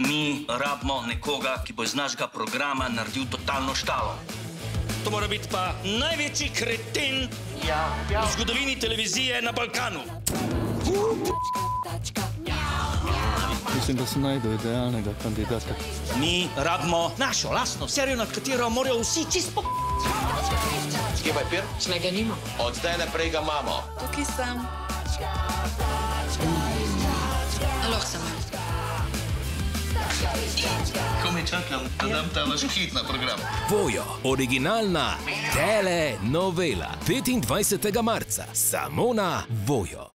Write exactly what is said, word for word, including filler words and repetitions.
Mi rabimo nekoga, ki bo iz našega programa naredil totalno štalo. To mora biti pa največji kreten v zgodovini televizije na Balkanu. Mislim, da se najde idealnega kandidata. Mi rabimo našo lastno serijo, nad katero morajo vsi čisto p***. Kje pa je pir? Snega nima. Od zdaj naprej ga imamo. Tukaj sem. Aloh sem. Komaj čakam, da dam ta vaš hit na program. Vojo, originalna telenovela. petindvajsetega marca, samo na Vojo.